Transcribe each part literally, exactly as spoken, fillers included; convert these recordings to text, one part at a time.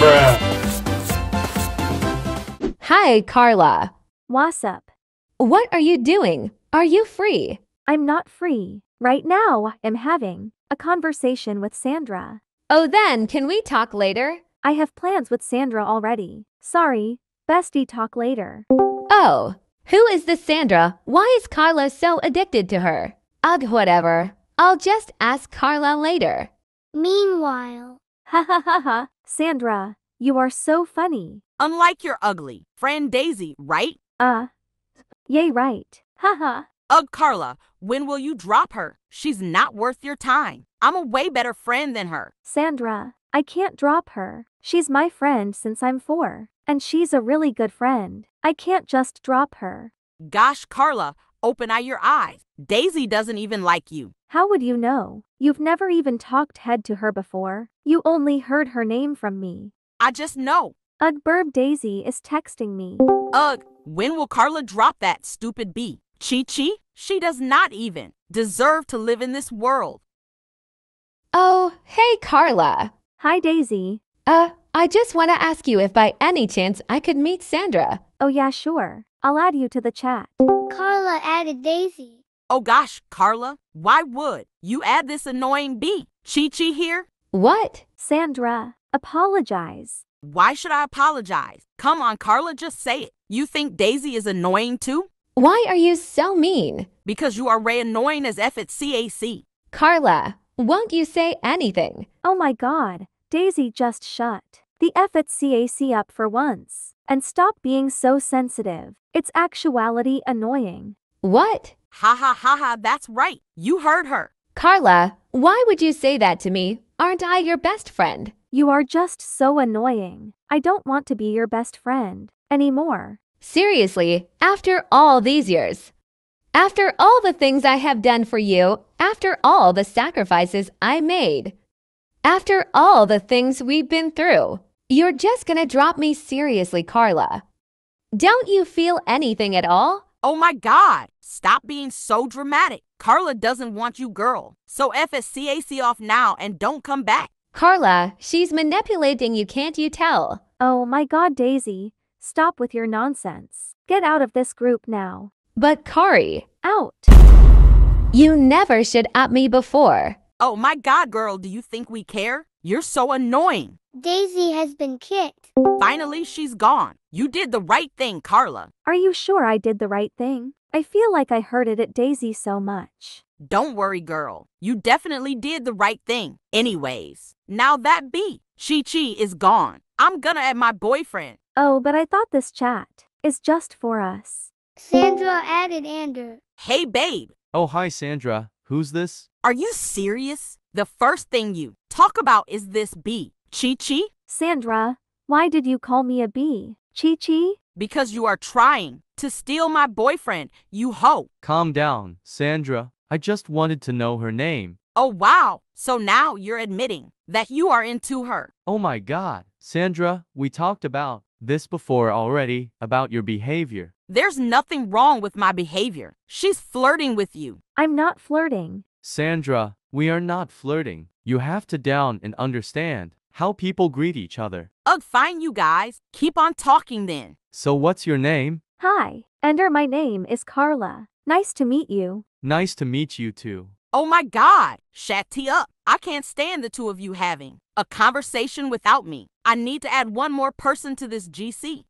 Bruh. Hi, Carla. What's up? What are you doing? Are you free? I'm not free. Right now, I'm having a conversation with Sandra. Oh, then, can we talk later? I have plans with Sandra already. Sorry, bestie, talk later. Oh, who is this Sandra? Why is Carla so addicted to her? Ugh, whatever. I'll just ask Carla later. Meanwhile. Ha ha ha ha, Sandra, you are so funny. Unlike your ugly friend Daisy, right? Uh, yay, right. Ha ha. Ugh, Carla, when will you drop her? She's not worth your time. I'm a way better friend than her. Sandra, I can't drop her. She's my friend since I'm four, and she's a really good friend. I can't just drop her. Gosh, Carla, open eye your eyes. Daisy doesn't even like you. How would you know? You've never even talked head to her before. You only heard her name from me. I just know. Ugh, burb, Daisy is texting me. Ugh, when will Carla drop that stupid bee? Chi-Chi? She does not even deserve to live in this world. Oh, hey, Carla. Hi, Daisy. Uh, I just want to ask you if by any chance I could meet Sandra. Oh, yeah, sure. I'll add you to the chat. Carla added Daisy. Oh, gosh, Carla. Why would you add this annoying bee? Chi-Chi here? What? Sandra, apologize. Why should I apologize? Come on, Carla, just say it. You think Daisy is annoying, too? Why are you so mean? Because you are re annoying as F at C A C. Carla. Won't you say anything? Oh my god, Daisy, just shut the F at C A C up for once, and stop being so sensitive. It's actuality annoying. What? Ha ha ha ha, that's right, you heard her. Carla, why would you say that to me? Aren't I your best friend? You are just so annoying. I don't want to be your best friend anymore. Seriously, after all these years. After all the things I have done for you, after all the sacrifices I made, after all the things we've been through, you're just gonna drop me? Seriously, Carla. Don't you feel anything at all? Oh my god, stop being so dramatic. Carla doesn't want you, girl. So F S C A C off now and don't come back. Carla, she's manipulating you, can't you tell? Oh my god, Daisy, stop with your nonsense. Get out of this group now. But Kari, out. You never should at me before. Oh my god, girl, do you think we care? You're so annoying. Daisy has been kicked. Finally, she's gone. You did the right thing, Carla. Are you sure I did the right thing? I feel like I heard it at Daisy so much. Don't worry, girl. You definitely did the right thing. Anyways, now that bee, Chi-Chi, is gone. I'm gonna add my boyfriend. Oh, but I thought this chat is just for us. Sandra added Ander. Hey, babe. Oh, hi, Sandra. Who's this? Are you serious? The first thing you talk about is this bee, Chi-Chi. Sandra, why did you call me a bee, Chi-Chi? Because you are trying to steal my boyfriend, you hoe. Calm down, Sandra. I just wanted to know her name. Oh, wow. So now you're admitting that you are into her. Oh, my god. Sandra, we talked about this before already, about your behavior. There's nothing wrong with my behavior. She's flirting with you. I'm not flirting. Sandra, we are not flirting. You have to down and understand how people greet each other. Ugh, fine, you guys. Keep on talking then. So what's your name? Hi, Ender, my name is Carla. Nice to meet you. Nice to meet you too. Oh my god, shatty up. I can't stand the two of you having a conversation without me. I need to add one more person to this G C.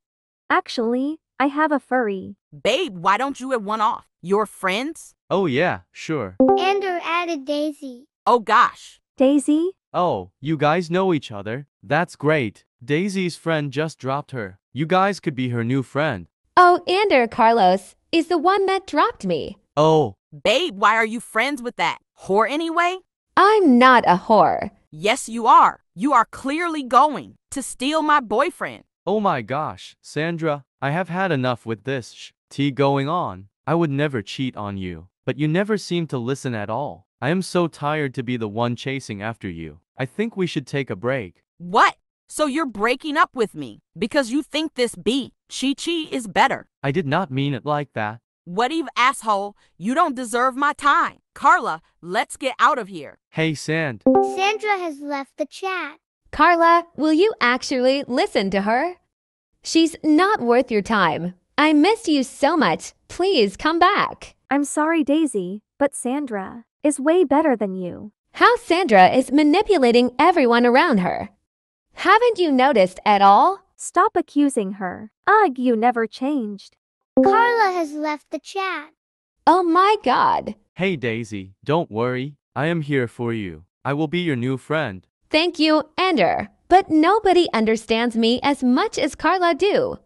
Actually, I have a furry. Babe, why don't you add one off? Your friends? Oh, yeah, sure. Ander added Daisy. Oh, gosh. Daisy? Oh, you guys know each other. That's great. Daisy's friend just dropped her. You guys could be her new friend. Oh, Ander, Carlos is the one that dropped me. Oh. Babe, why are you friends with that whore anyway? I'm not a whore. Yes, you are. You are clearly going to steal my boyfriend. Oh my gosh, Sandra, I have had enough with this sh-t going on. I would never cheat on you, but you never seem to listen at all. I am so tired to be the one chasing after you. I think we should take a break. What? So you're breaking up with me because you think this bee, Chi-Chi, is better? I did not mean it like that. What eve, asshole? You don't deserve my time. Carla, let's get out of here. Hey, Sand. Sandra has left the chat. Carla, will you actually listen to her? She's not worth your time. I missed you so much. Please come back. I'm sorry, Daisy, but Sandra is way better than you. How Sandra is manipulating everyone around her. Haven't you noticed at all? Stop accusing her. Ugh, you never changed. Carla has left the chat. Oh my god. Hey Daisy, don't worry. I am here for you. I will be your new friend. Thank you, Ender. But nobody understands me as much as Carla do.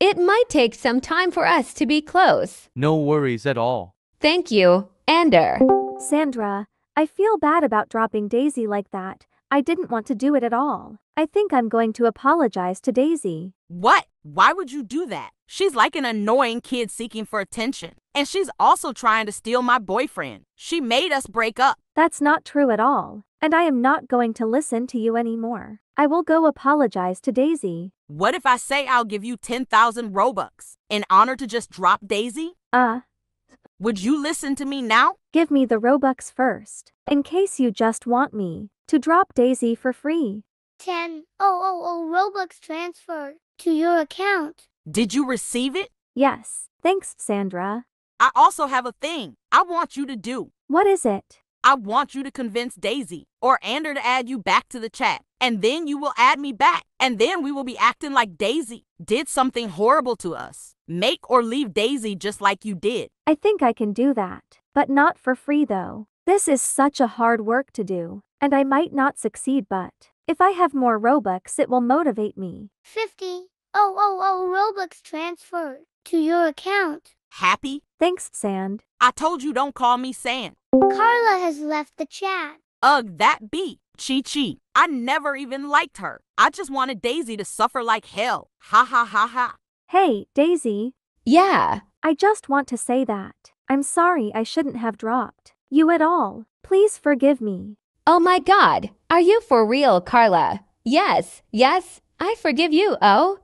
It might take some time for us to be close. No worries at all. Thank you, Ender. Sandra, I feel bad about dropping Daisy like that. I didn't want to do it at all. I think I'm going to apologize to Daisy. What? Why would you do that? She's like an annoying kid seeking for attention. And she's also trying to steal my boyfriend. She made us break up. That's not true at all. And I am not going to listen to you anymore. I will go apologize to Daisy. What if I say I'll give you ten thousand Robux in honor to just drop Daisy? Uh. Would you listen to me now? Give me the Robux first, in case you just want me to drop Daisy for free. ten thousand Robux transferred to your account. Did you receive it? Yes, thanks, Sandra. I also have a thing I want you to do. What is it? I want you to convince Daisy or Ander to add you back to the chat, and then you will add me back, and then we will be acting like Daisy did something horrible to us. Make or leave Daisy just like you did. I think I can do that, but not for free though. This is such a hard work to do, and I might not succeed, but if I have more Robux, it will motivate me. fifty thousand Robux transferred to your account. Happy? Thanks, Sand. I told you don't call me Sand. Carla has left the chat. Ugh, that bee. Chi-Chi. I never even liked her. I just wanted Daisy to suffer like hell. Ha ha ha ha. Hey, Daisy. Yeah? I just want to say that I'm sorry I shouldn't have dropped you at all. Please forgive me. Oh my god, are you for real, Carla? Yes, yes, I forgive you, oh?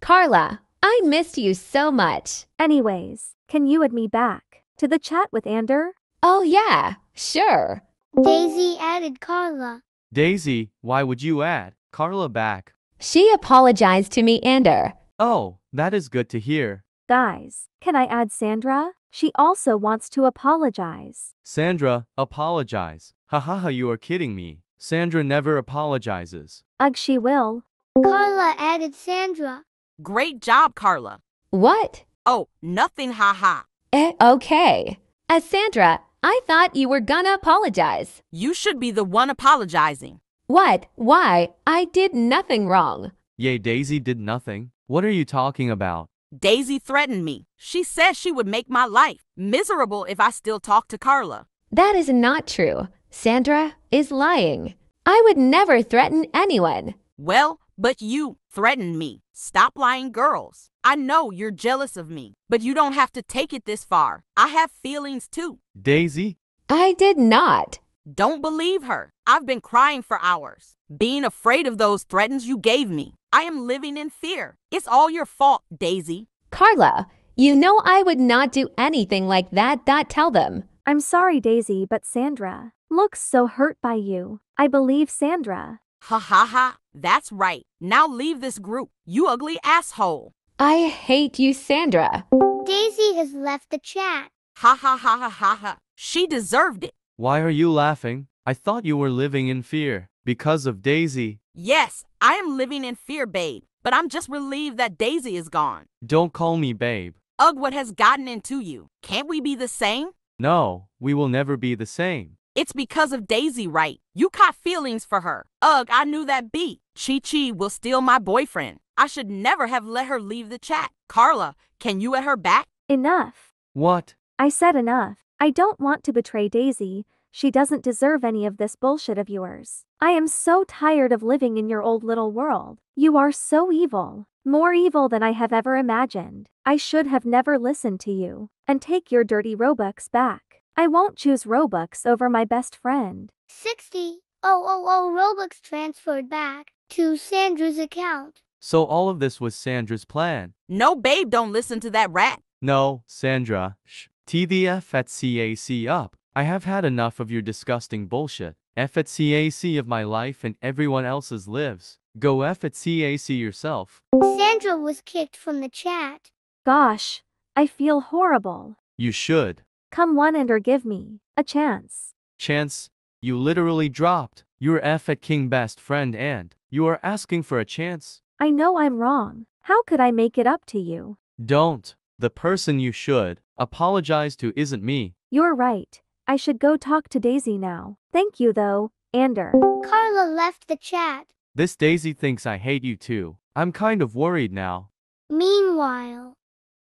Carla, I missed you so much. Anyways, can you add me back to the chat with Ander? Oh yeah, sure. Daisy added Carla. Daisy, why would you add Carla back? She apologized to me, Ander. Oh, that is good to hear. Guys, can I add Sandra? She also wants to apologize. Sandra, apologize. Hahaha, you are kidding me. Sandra never apologizes. Ugh, she will. Carla added Sandra. Great job, Carla. What? Oh, nothing, haha. Eh, okay. As Sandra, I thought you were gonna apologize. You should be the one apologizing. What? Why? I did nothing wrong. Yay, Daisy did nothing. What are you talking about? Daisy threatened me. She said she would make my life miserable if I still talk to Carla. That is not true. Sandra is lying. I would never threaten anyone. Well, but you threatened me. Stop lying, girls. I know you're jealous of me, but you don't have to take it this far. I have feelings too. Daisy? I did not. Don't believe her. I've been crying for hours, being afraid of those threats you gave me. I am living in fear. It's all your fault, Daisy. Carla, you know I would not do anything like that. That tell them. I'm sorry, Daisy, but Sandra looks so hurt by you. I believe Sandra. Ha ha ha, that's right. Now leave this group, you ugly asshole. I hate you, Sandra. Daisy has left the chat. Ha ha ha ha ha ha. She deserved it. Why are you laughing? I thought you were living in fear because of Daisy. Yes, I am living in fear, babe, but I'm just relieved that Daisy is gone. Don't call me babe. Ugh, what has gotten into you? Can't we be the same? No, we will never be the same. It's because of Daisy, right? You caught feelings for her. Ugh, I knew that B. Chi-Chi will steal my boyfriend. I should never have let her leave the chat. Carla, can you add her back? Enough. What? I said enough. I don't want to betray Daisy. She doesn't deserve any of this bullshit of yours. I am so tired of living in your old little world. You are so evil. More evil than I have ever imagined. I should have never listened to you. And take your dirty Robux back. I won't choose Robux over my best friend. sixty thousand Robux transferred back to Sandra's account. So all of this was Sandra's plan. No, babe, don't listen to that rat. No, Sandra. Shh. T D F at C A C up. I have had enough of your disgusting bullshit. F at C A C of my life and everyone else's lives. Go F at C A C yourself. Sandra was kicked from the chat. Gosh, I feel horrible. You should. Come one and or give me a chance. Chance? You literally dropped. You're F at King best friend and you are asking for a chance. I know I'm wrong. How could I make it up to you? Don't. The person you should apologize to isn't me. You're right. I should go talk to Daisy now. Thank you though, Ander. Carla left the chat. This Daisy thinks I hate you too. I'm kind of worried now. Meanwhile.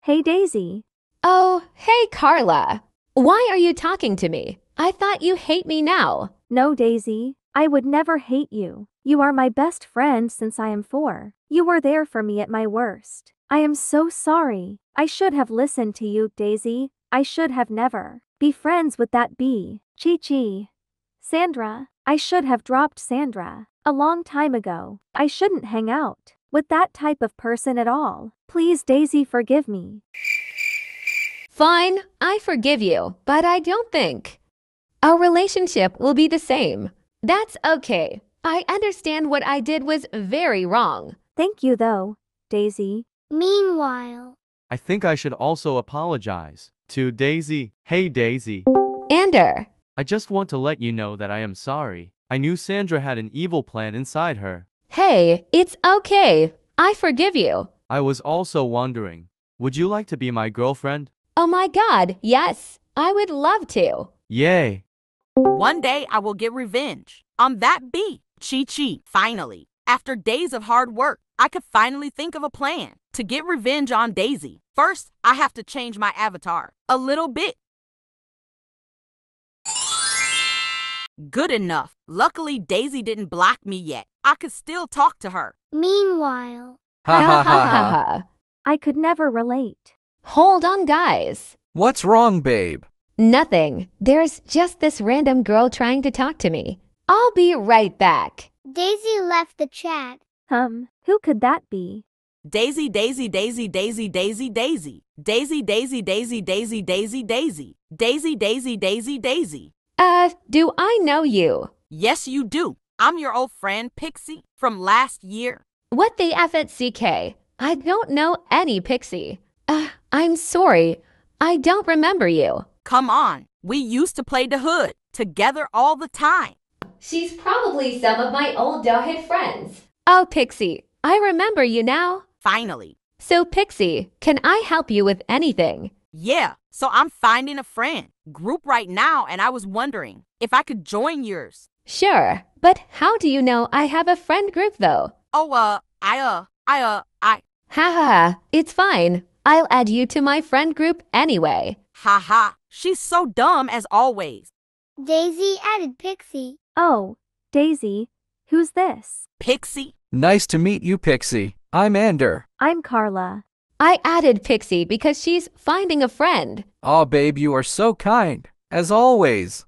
Hey Daisy. Oh, hey Carla. Why are you talking to me? I thought you hate me now. No Daisy, I would never hate you. You are my best friend since I am four. You were there for me at my worst. I am so sorry. I should have listened to you, Daisy. I should have never. Be friends with that bee. Chi-Chi. Sandra. I should have dropped Sandra. A long time ago. I shouldn't hang out with that type of person at all. Please, Daisy, forgive me. Fine. I forgive you, but I don't think our relationship will be the same. That's okay. I understand what I did was very wrong. Thank you, though, Daisy. Meanwhile. I think I should also apologize to Daisy. Hey, Daisy. Ander. I just want to let you know that I am sorry. I knew Sandra had an evil plan inside her. Hey, it's okay. I forgive you. I was also wondering, would you like to be my girlfriend? Oh my god, yes. I would love to. Yay. One day I will get revenge on that bee, Chi-Chi. Finally, after days of hard work, I could finally think of a plan to get revenge on Daisy. First, I have to change my avatar a little bit. Good enough. Luckily, Daisy didn't block me yet. I could still talk to her. Meanwhile. Ha ha ha ha ha. I could never relate. Hold on, guys. What's wrong, babe? Nothing. There's just this random girl trying to talk to me. I'll be right back. Daisy left the chat. Um, who could that be? Daisy, Daisy, Daisy, Daisy, Daisy, Daisy. Daisy, Daisy, Daisy, Daisy, Daisy, Daisy. Daisy, Daisy, Daisy, Daisy. Uh, do I know you? Yes, you do. I'm your old friend, Pixie, from last year. What the F at C K? I don't know any Pixie. Uh, I'm sorry. I don't remember you. Come on. We used to play the hood together all the time. She's probably some of my old Dawhead friends. Oh, Pixie, I remember you now. Finally. So, Pixie, can I help you with anything? Yeah, so I'm finding a friend group right now, and I was wondering if I could join yours. Sure, but how do you know I have a friend group, though? Oh, uh, I, uh, I, uh, I... Ha ha ha, it's fine. I'll add you to my friend group anyway. Ha ha, she's so dumb as always. Daisy added Pixie. Oh, Daisy, who's this? Pixie. Nice to meet you, Pixie. I'm Ander. I'm Carla. I added Pixie because she's finding a friend. Aw, babe, you are so kind, as always.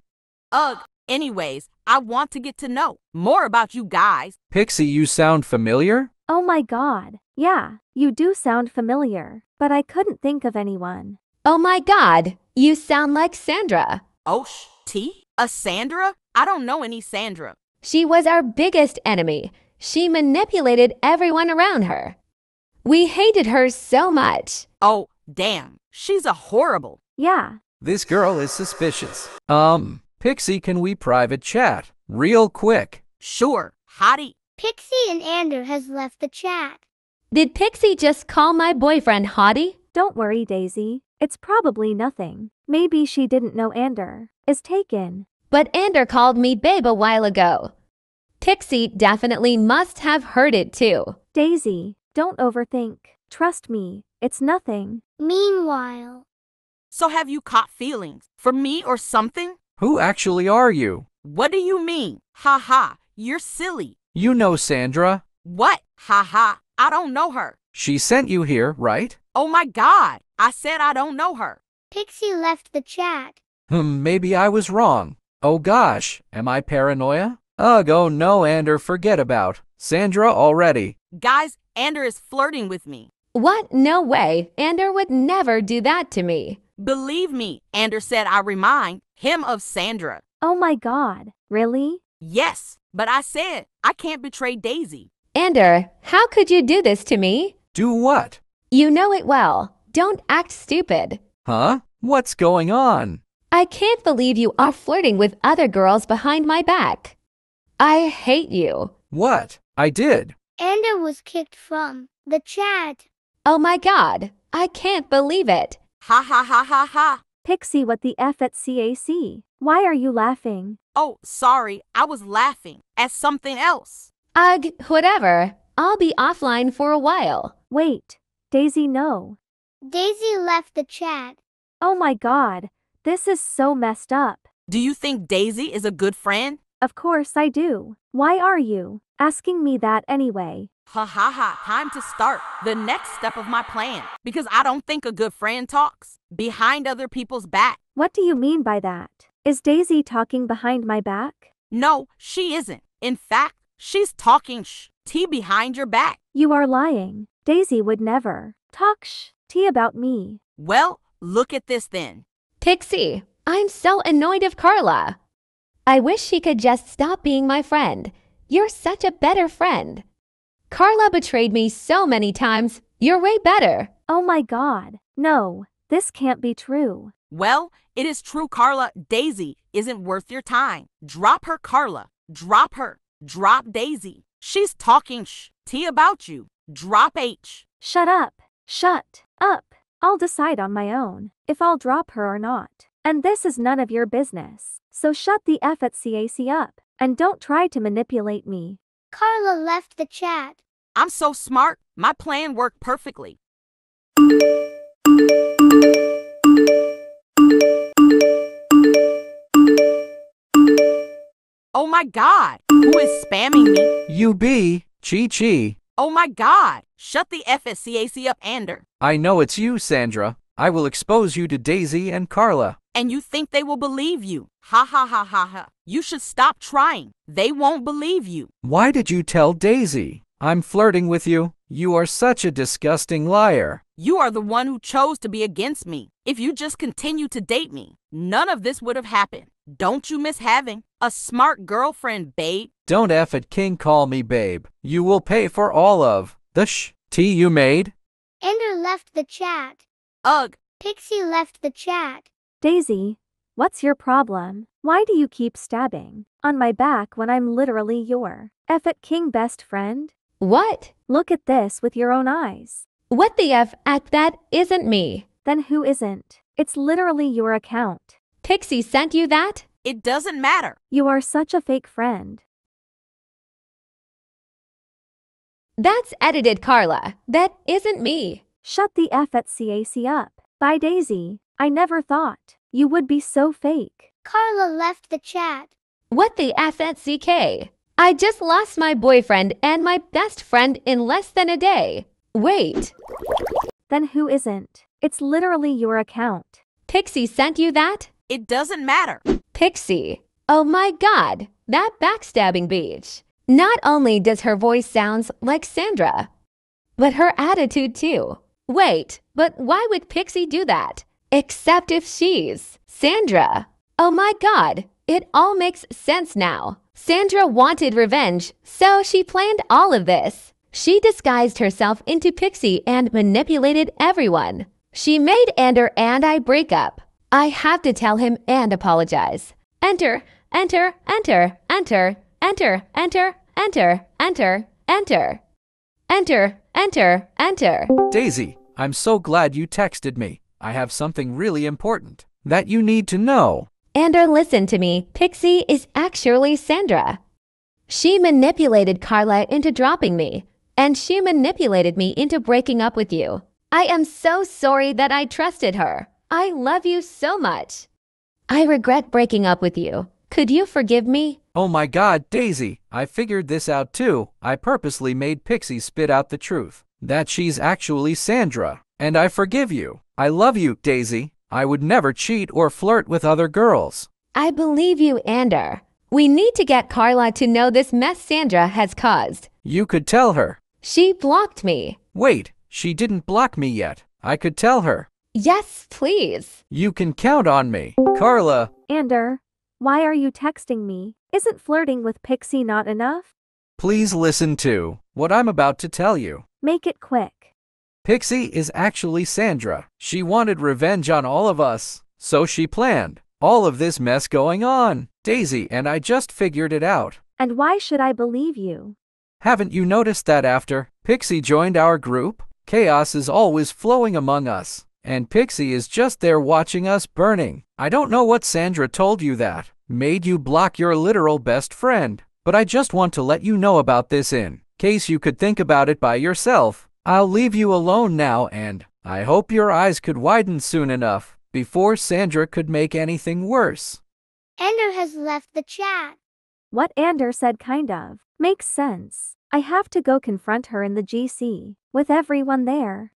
Ugh, anyways, I want to get to know more about you guys. Pixie, you sound familiar? Oh my god, yeah, you do sound familiar, but I couldn't think of anyone. Oh my god, you sound like Sandra. Oh, sh T? A Sandra? I don't know any Sandra. She was our biggest enemy. She manipulated everyone around her. We hated her so much. Oh, damn. She's a horrible. Yeah. This girl is suspicious. Um, Pixie, can we private chat real quick? Sure, hottie. Pixie and Ander has left the chat. Did Pixie just call my boyfriend hottie? Don't worry, Daisy. It's probably nothing. Maybe she didn't know Ander is taken. But Ander called me babe a while ago. Pixie definitely must have heard it too. Daisy, don't overthink. Trust me, it's nothing. Meanwhile. So have you caught feelings for me or something? Who actually are you? What do you mean? Ha ha, you're silly. You know Sandra. What? Ha ha, I don't know her. She sent you here, right? Oh my god, I said I don't know her. Pixie left the chat. Hmm, maybe I was wrong. Oh gosh, am I paranoia? Ugh, oh no, Ander, forget about Sandra already. Guys, Ander is flirting with me. What? No way. Ander would never do that to me. Believe me, Ander said I remind him of Sandra. Oh my god, Really? Yes, but I said I can't betray Daisy. Ender, how could you do this to me? Do what? You know it well. Don't act stupid. Huh? What's going on? I can't believe you are flirting with other girls behind my back. I hate you. What? I did. Ender was kicked from the chat. Oh my god, I can't believe it. Ha ha ha ha ha. Pixie, what the F at C A C? Why are you laughing? Oh, sorry, I was laughing at something else. Ugh, whatever. I'll be offline for a while. Wait, Daisy, no. Daisy left the chat. Oh my god, this is so messed up. Do you think Daisy is a good friend? Of course I do. Why are you asking me that anyway? Ha ha ha, time to start the next step of my plan. Because I don't think a good friend talks behind other people's back. What do you mean by that? Is Daisy talking behind my back? No, she isn't. In fact, she's talking sh-t behind your back. You are lying. Daisy would never talk sh-t about me. Well, look at this then. Pixie, I'm so annoyed of Carla. I wish she could just stop being my friend. You're such a better friend. Carla betrayed me so many times. You're way better. Oh my god. No, this can't be true. Well, it is true, Carla. Daisy isn't worth your time. Drop her, Carla. Drop her. Drop Daisy. She's talking sh-t about you. Drop H. Shut up. Shut up. I'll decide on my own if I'll drop her or not. And this is none of your business. So shut the F at C A C up. And don't try to manipulate me. Carla left the chat. I'm so smart. My plan worked perfectly. Oh my god, who is spamming me? You be, Chi-Chi. Oh my god, shut the F S C A C up, Ander. I know it's you, Sandra. I will expose you to Daisy and Carla. And you think they will believe you? Ha ha ha ha ha. You should stop trying. They won't believe you. Why did you tell Daisy? I'm flirting with you. You are such a disgusting liar. You are the one who chose to be against me. If you just continue to date me, none of this would have happened. Don't you miss having a smart girlfriend, babe? Don't F at King call me babe. You will pay for all of the sh-t you made. Ender left the chat. Ugh. Pixie left the chat. Daisy, what's your problem? Why do you keep stabbing on my back when I'm literally your F at King best friend? What? Look at this with your own eyes. What the F at that isn't me. Then who isn't? It's literally your account. Pixie sent you that? It doesn't matter. You are such a fake friend. That's edited, Carla. That isn't me. Shut the F at C A C up. Bye, Daisy. I never thought you would be so fake. Carla left the chat. What the F at C K? I just lost my boyfriend and my best friend in less than a day. Wait. Then who isn't? It's literally your account. Pixie sent you that? It doesn't matter. Pixie. Oh my god, that backstabbing beach. Not only does her voice sound like Sandra, but her attitude too. Wait, but why would Pixie do that? Except if she's Sandra. Oh my god, it all makes sense now. Sandra wanted revenge, so she planned all of this. She disguised herself into Pixie and manipulated everyone. She made Ender and I break up. I have to tell him and apologize. Enter, enter, enter, enter, enter, enter, enter, enter, enter, enter, enter, enter. Daisy, I'm so glad you texted me. I have something really important that you need to know. Ender, listen to me. Pixie is actually Sandra. She manipulated Carla into dropping me, and she manipulated me into breaking up with you. I am so sorry that I trusted her. I love you so much. I regret breaking up with you. Could you forgive me? Oh my god, Daisy, I figured this out too. I purposely made Pixie spit out the truth that she's actually Sandra, and I forgive you. I love you, Daisy. I would never cheat or flirt with other girls. I believe you, Ander. We need to get Carla to know this mess Sandra has caused. You could tell her. She blocked me. Wait, she didn't block me yet. I could tell her. Yes, please. You can count on me, Carla. Ander, Why are you texting me? Isn't flirting with Pixie not enough? Please listen to what I'm about to tell you. Make it quick. Pixie is actually Sandra. She wanted revenge on all of us, so she planned all of this mess going on. Daisy and I just figured it out. And why should I believe you? Haven't you noticed that after Pixie joined our group, chaos is always flowing among us, and Pixie is just there watching us burning. I don't know what Sandra told you that made you block your literal best friend, but I just want to let you know about this in case you could think about it by yourself. I'll leave you alone now, and I hope your eyes could widen soon enough before Sandra could make anything worse. Ander has left the chat. What Ander said kind of makes sense. I have to go confront her in the G C, with everyone there.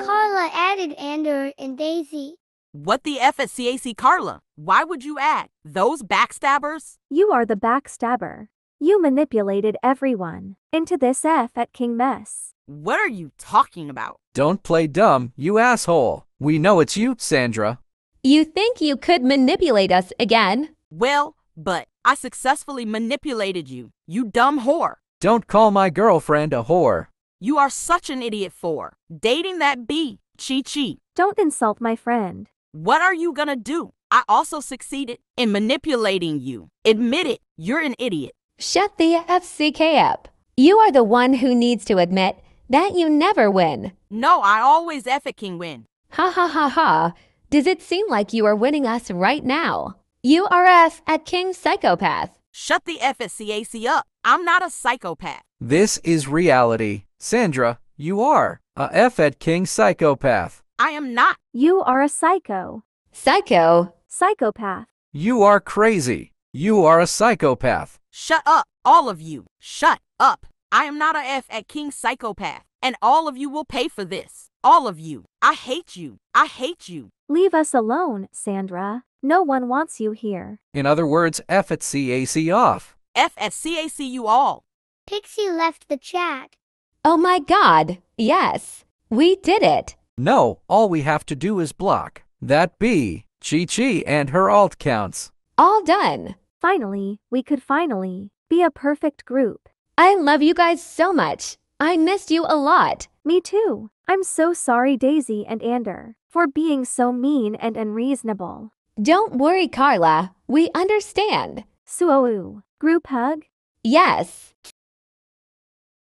Carla added Ander and Daisy. What the F at C A C Carla? Why would you add those backstabbers? You are the backstabber. You manipulated everyone into this F at King mess. What are you talking about? Don't play dumb, you asshole. We know it's you, Sandra. You think you could manipulate us again? Well, but I successfully manipulated you, you dumb whore. Don't call my girlfriend a whore. You are such an idiot for dating that bee, Chi-Chi. Don't insult my friend. What are you gonna do? I also succeeded in manipulating you. Admit it, you're an idiot. Shut the F C K up. You are the one who needs to admit that you never win. No, I always effing win. Ha ha ha ha. Does it seem like you are winning us right now? You are F at King Psychopath. Shut the F at C A C up. I'm not a psychopath. This is reality. Sandra, you are a F at King Psychopath. I am not. You are a psycho. Psycho. Psychopath. You are crazy. You are a psychopath. Shut up, all of you. Shut up. I am not a F at King Psychopath. And all of you will pay for this. All of you. I hate you. I hate you. Leave us alone, Sandra. No one wants you here. In other words, F at C A C off. F at C A C you all. Pixie left the chat. Oh my god, yes. We did it. No, all we have to do is block that bee, Chi-Chi, and her alt counts. All done. Finally, we could finally be a perfect group. I love you guys so much. I missed you a lot. Me too. I'm so sorry, Daisy and Ander, for being so mean and unreasonable. Don't worry, Carla. We understand. Suo, group hug? Yes.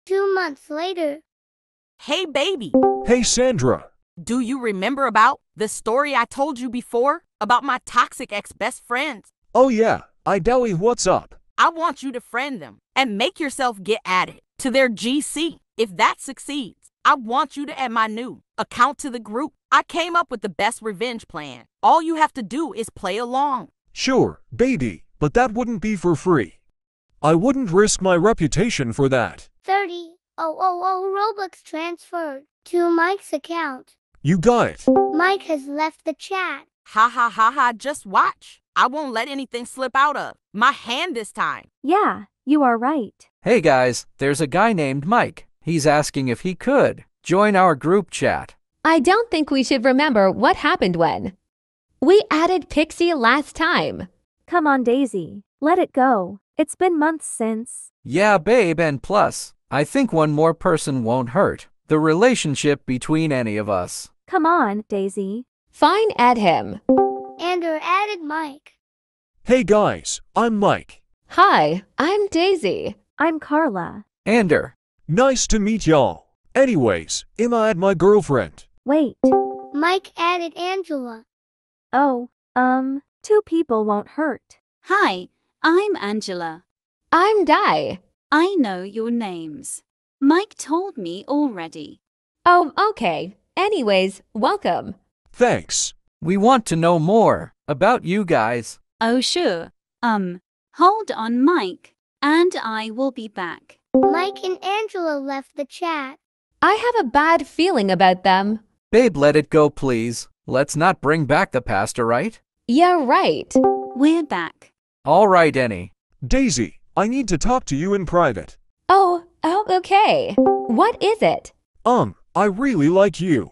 Two months later. Hey, baby. Hey, Sandra. Do you remember about the story I told you before about my toxic ex-best friends? Oh, yeah. I Dowie, what's up? I want you to friend them and make yourself get added to their G C. If that succeeds, I want you to add my new account to the group. I came up with the best revenge plan. All you have to do is play along. Sure, baby, but that wouldn't be for free. I wouldn't risk my reputation for that. thirty thousand Robux transferred to Mike's account. You got it. Mike has left the chat. Ha ha ha ha, just watch. I won't let anything slip out of my hand this time. Yeah, you are right. Hey guys, there's a guy named Mike. He's asking if he could join our group chat. I don't think we should remember what happened when we added Pixie last time. Come on, Daisy. Let it go. It's been months since. Yeah, babe, and plus, I think one more person won't hurt the relationship between any of us. Come on, Daisy. Fine, add him. Ander added Mike. Hey, guys, I'm Mike. Hi, I'm Daisy. I'm Carla. Ander. Nice to meet y'all. Anyways, Emma add my girlfriend. Wait. Mike added Angela. Oh, um, two people won't hurt. Hi, I'm Angela. I'm Di. I know your names. Mike told me already. Oh, okay. Anyways, welcome. Thanks. We want to know more about you guys. Oh, sure. Um, hold on, Mike, and I will be back. Mike and Angela left the chat. I have a bad feeling about them. Babe, let it go, please. Let's not bring back the past, right? Yeah, right. We're back. All right, Annie. Daisy, I need to talk to you in private. Oh, oh, okay. What is it? Um, I really like you.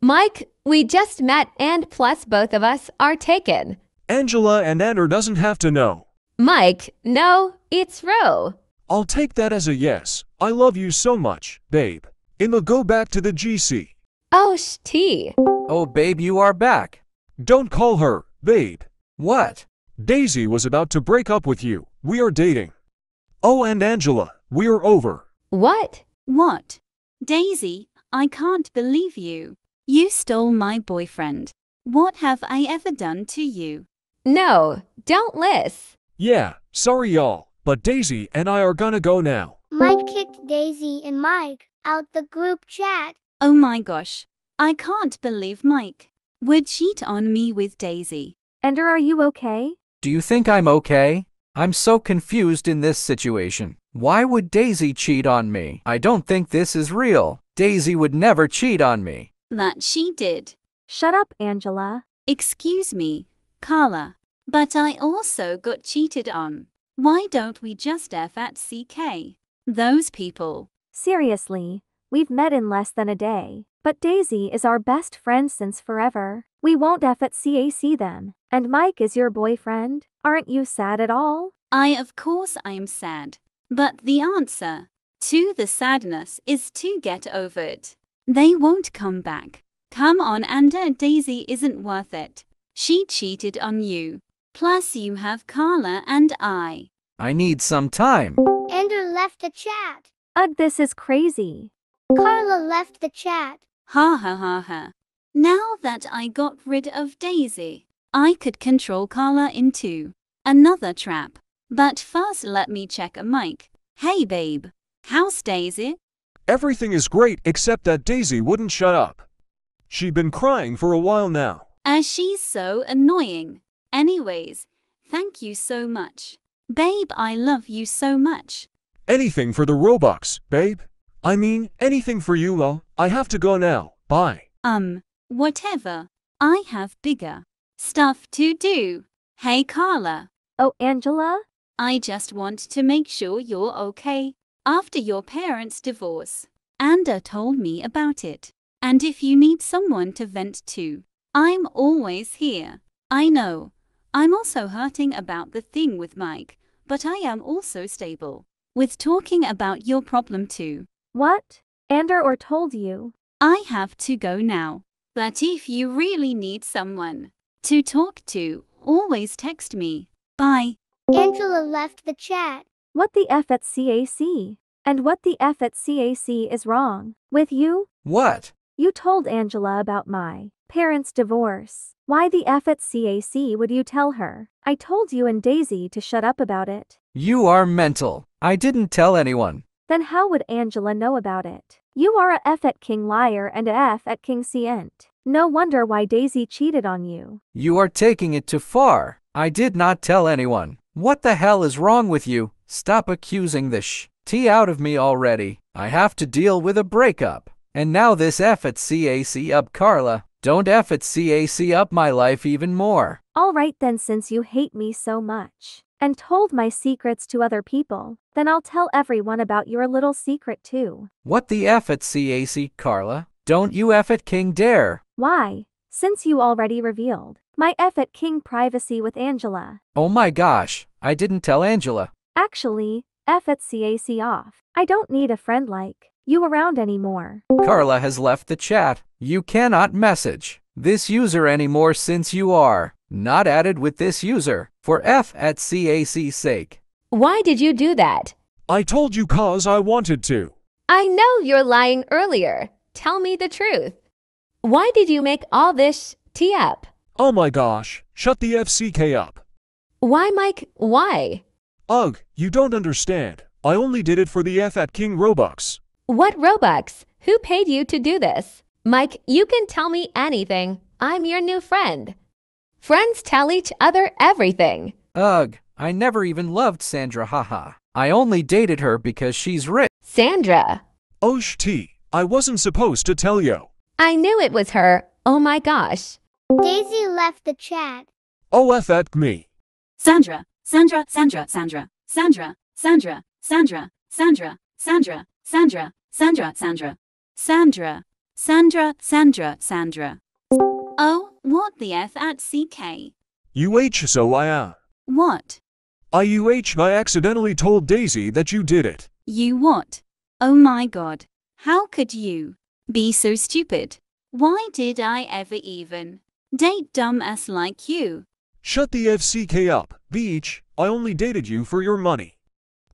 Mike, we just met and plus both of us are taken. Angela and Andrew doesn't have to know. Mike, no, it's Ro. I'll take that as a yes. I love you so much, babe. Emma, go back to the G C. Oh, sh-t. Oh, babe, you are back. Don't call her, babe. What? Daisy was about to break up with you. We are dating. Oh, and Angela, we are over. What? What? Daisy, I can't believe you. You stole my boyfriend. What have I ever done to you? No, don't list. Yeah, sorry y'all, but Daisy and I are gonna go now. Mike kicked Daisy and Mike out the group chat. Oh my gosh, I can't believe Mike would cheat on me with Daisy. Ender, are you okay? Do you think I'm okay? I'm so confused in this situation. Why would Daisy cheat on me? I don't think this is real. Daisy would never cheat on me. That she did. Shut up, Angela. Excuse me, Carla, but I also got cheated on. Why don't we just F at C K? Those people. Seriously, we've met in less than a day, but Daisy is our best friend since forever. We won't F at C A C then. And Mike is your boyfriend. Aren't you sad at all? I, of course I'm sad. But the answer to the sadness is to get over it. They won't come back. Come on, Ender, Daisy isn't worth it. She cheated on you. Plus you have Carla and I. I need some time. Ender left the chat. Ugh, this is crazy. Carla left the chat. Ha ha ha ha. Now that I got rid of Daisy, I could control Carla into another trap. But first let me check a mic. Hey babe, how's Daisy? Everything is great except that Daisy wouldn't shut up. She'd been crying for a while now. Uh, she's so annoying. Anyways, thank you so much. Babe, I love you so much. Anything for the Robux, babe. I mean, anything for you, lol. I have to go now. Bye. Um, whatever. I have bigger stuff to do. Hey, Carla. Oh, Angela? I just want to make sure you're okay after your parents' divorce. Anda told me about it. And if you need someone to vent to, I'm always here. I know. I'm also hurting about the thing with Mike, but I am also stable with talking about your problem too. What? Ander or told you? I have to go now. But if you really need someone to talk to, always text me. Bye. Angela left the chat. What the F at C A C? And what the F at C A C is wrong with you? What? You told Angela about my parents' divorce. Why the F at C A C would you tell her? I told you and Daisy to shut up about it. You are mental. I didn't tell anyone. Then how would Angela know about it? You are a F at King liar and a F at King Cient. No wonder why Daisy cheated on you. You are taking it too far. I did not tell anyone. What the hell is wrong with you? Stop accusing the sh-t out of me already. I have to deal with a breakup. And now this F at C A C up Carla. Don't F at C A C up my life even more. Alright then, since you hate me so much and told my secrets to other people, then I'll tell everyone about your little secret too. What the F at C A C, Carla? Don't you F at King Dare? Why? Since you already revealed my F at King privacy with Angela. Oh my gosh, I didn't tell Angela. Actually, F at C A C off. I don't need a friend like you around anymore. Carla has left the chat. You cannot message this user anymore since you are not added with this user for F at C A C's sake. Why did you do that? I told you cause I wanted to. I know you're lying earlier. Tell me the truth. Why did you make all this tea up? Oh my gosh, shut the F C K up. Why, Mike, why? Ugh, you don't understand. I only did it for the F at King Robux. What Robux? Who paid you to do this? Mike, you can tell me anything. I'm your new friend. Friends tell each other everything. Ugh, I never even loved Sandra, haha. I only dated her because she's rich. Sandra. Oh sh-t, I wasn't supposed to tell you. I knew it was her. Oh my gosh. Daisy left the chat. Oh F at me. Sandra, Sandra, Sandra, Sandra, Sandra, Sandra, Sandra, Sandra, Sandra. Sandra, Sandra, Sandra, Sandra, Sandra, Sandra, Sandra. Oh, what the F at C K? UHSOIR. What? I U H I accidentally told Daisy that you did it. You what? Oh my god. How could you be so stupid? Why did I ever even date dumbass like you? Shut the F C K up, Beach. I only dated you for your money.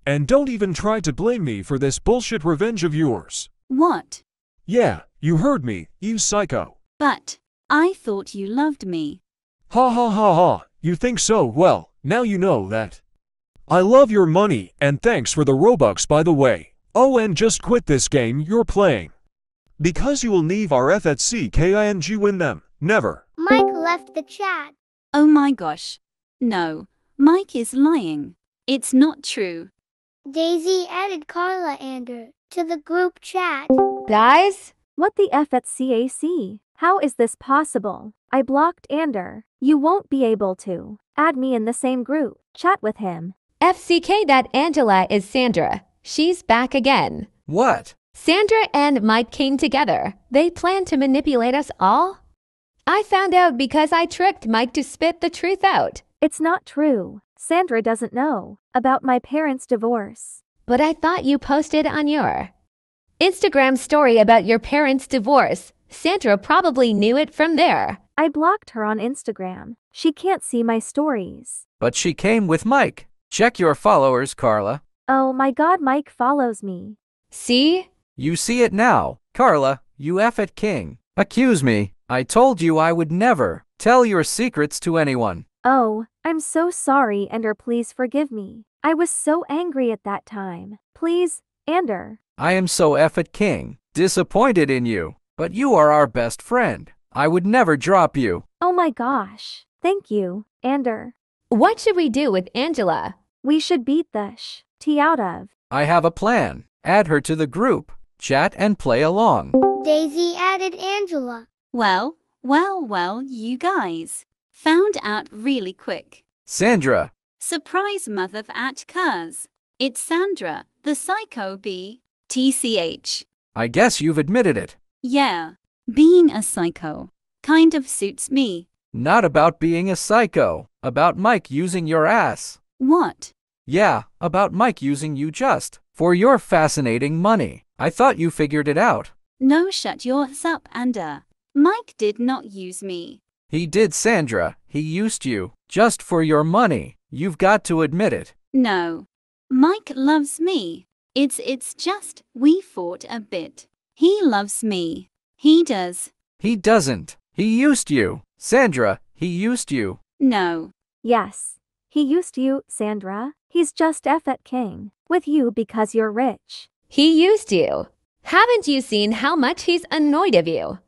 And don't even try to blame me for this bullshit revenge of yours. What? Yeah, you heard me, you psycho. But I thought you loved me. Ha ha ha ha, you think so? Well, now you know that. I love your money, and thanks for the Robux by the way. Oh, and just quit this game you're playing, because you will leave our F C K I N G in them, never. Mike left the chat. Oh my gosh. No, Mike is lying. It's not true. Daisy added Carla Ander to the group chat. Guys? What the F at C A C? How is this possible? I blocked Ander. You won't be able to add me in the same group. Chat with him. F C K that Angela is Sandra. She's back again. What? Sandra and Mike came together. They planned to manipulate us all? I found out because I tricked Mike to spit the truth out. It's not true. Sandra doesn't know about my parents' divorce. But I thought you posted on your Instagram story about your parents' divorce. Sandra probably knew it from there. I blocked her on Instagram. She can't see my stories. But she came with Mike. Check your followers, Carla. Oh my god, Mike follows me. See? You see it now. Carla, you F at King. Accuse me. I told you I would never tell your secrets to anyone. Oh, I'm so sorry, Ander. Please forgive me. I was so angry at that time. Please, Ander. I am so F at King. Disappointed in you. But you are our best friend. I would never drop you. Oh my gosh. Thank you, Ander. What should we do with Angela? We should beat the sh. T out of. I have a plan. Add her to the group, chat and play along. Daisy added Angela. Well, well, well, you guys found out really quick. Sandra. Surprise mother at cuz. It's Sandra, the psycho B. T C H. I guess you've admitted it. Yeah, being a psycho kind of suits me. Not about being a psycho, about Mike using your ass. What? Yeah, about Mike using you just for your fascinating money. I thought you figured it out. No, shut your ass up, Ander. Mike did not use me. He did, Sandra. He used you just for your money. You've got to admit it. No. Mike loves me. It's it's just we fought a bit. He loves me. He does. He doesn't. He used you, Sandra. He used you. No. Yes. He used you, Sandra. He's just F at King with you because you're rich. He used you. Haven't you seen how much he's annoyed of you?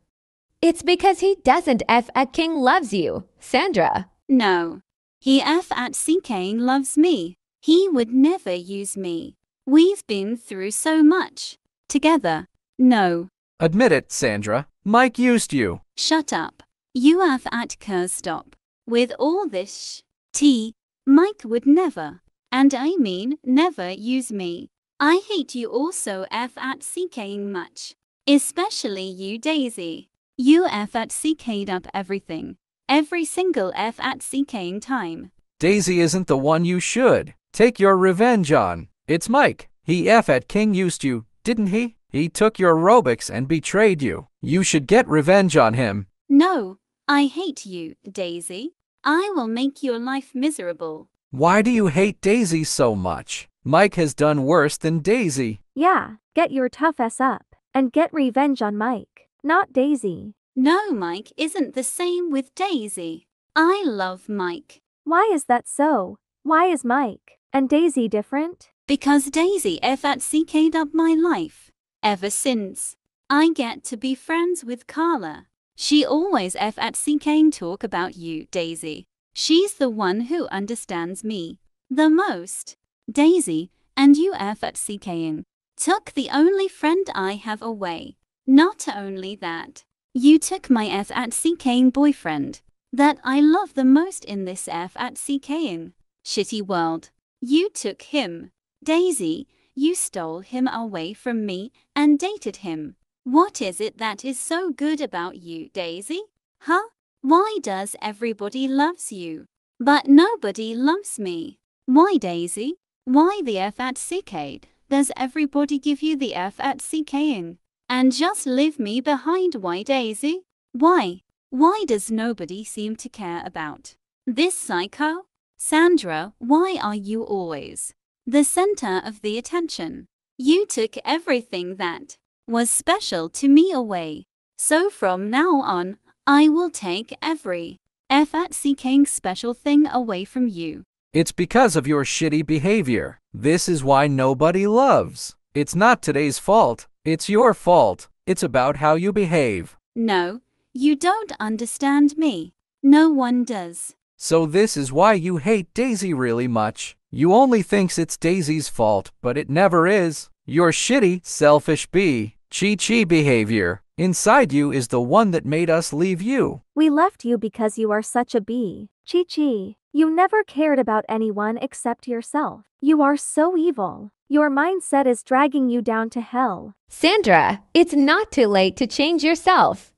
It's because he doesn't F at King loves you, Sandra. No. He F at C K loves me. He would never use me. We've been through so much together. No. Admit it, Sandra. Mike used you. Shut up. You F at curse stop. With all this sh T, Mike would never. And I mean, never use me. I hate you also F at C K much. Especially you, Daisy. You F at C K'd up everything. Every single F at C K time. Daisy isn't the one you should take your revenge on. It's Mike. He F at King used you, didn't he? He took your Robux and betrayed you. You should get revenge on him. No, I hate you, Daisy. I will make your life miserable. Why do you hate Daisy so much? Mike has done worse than Daisy. Yeah, get your tough ass up and get revenge on Mike, not Daisy. No, Mike isn't the same with Daisy. I love Mike. Why is that so? Why is Mike and Daisy different? Because Daisy F at C K'd up my life. Ever since I get to be friends with Carla. She always F at C K talk about you, Daisy. She's the one who understands me the most. Daisy and you F at C K took the only friend I have away. Not only that, you took my F at C K boyfriend that I love the most in this F at C K shitty world. You took him. Daisy, you stole him away from me and dated him. What is it that is so good about you, Daisy? Huh? Why does everybody loves you? But nobody loves me. Why, Daisy? Why the F at C K? Does everybody give you the F at C K-ing? And just leave me behind, why, Daisy? Why? Why does nobody seem to care about this psycho? Sandra, why are you always the center of the attention? You took everything that was special to me away. So from now on, I will take every F at C K special thing away from you. It's because of your shitty behavior. This is why nobody loves. It's not today's fault. It's your fault. It's about how you behave. No, you don't understand me. No one does. So this is why you hate Daisy really much. You only thinks it's Daisy's fault, but it never is. Your shitty, selfish bee, Chi-Chi behavior inside you is the one that made us leave you. We left you because you are such a bee, Chi-Chi. You never cared about anyone except yourself. You are so evil. Your mindset is dragging you down to hell. Sandra, it's not too late to change yourself.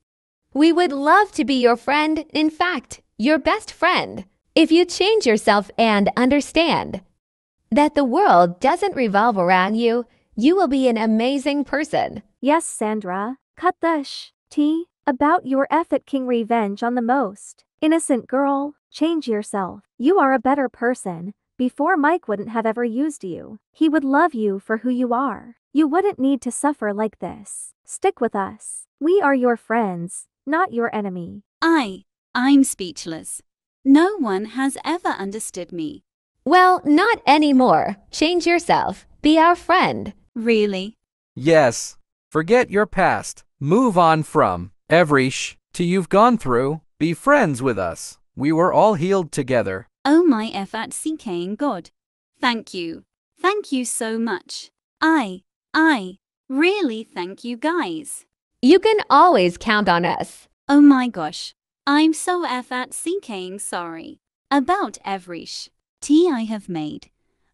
We would love to be your friend, in fact, your best friend, if you change yourself and understand that the world doesn't revolve around you. You will be an amazing person. Yes, Sandra. Cut the sh-t about your effing revenge on the most innocent girl. Change yourself. You are a better person. Before, Mike wouldn't have ever used you. He would love you for who you are. You wouldn't need to suffer like this. Stick with us. We are your friends, not your enemy. I, I'm speechless. No one has ever understood me. Well, not anymore. Change yourself. Be our friend. Really? Yes. Forget your past. Move on from every sh to you've gone through. Be friends with us. We were all healed together. Oh my F at C K God. Thank you. Thank you so much. I, I, really thank you guys. You can always count on us. Oh my gosh. I'm so F at C K sorry about every sh tea I have made.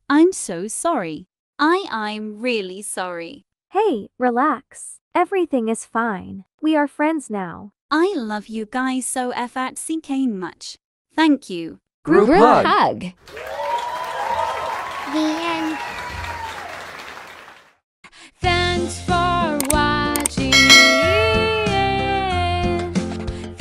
I'm so sorry. I, I'm really sorry. Hey, relax. Everything is fine. We are friends now. I love you guys so F at C K much. Thank you. Group, Group hug. hug. Yeah.